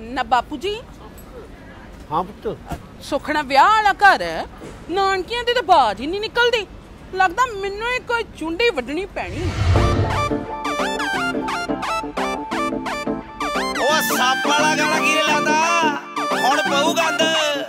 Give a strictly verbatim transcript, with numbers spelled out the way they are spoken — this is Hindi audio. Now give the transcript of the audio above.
ना बापू जी। हाँ पुत्त, सुखना ब्याह वाला घर है, नानकियां दी ते बाज ही नहीं निकलदी, लगदा मैनू ही कोई चुंडी वड्डनी पैनी। ओ साप वाला गाना की लादा, हुण पऊ गंद।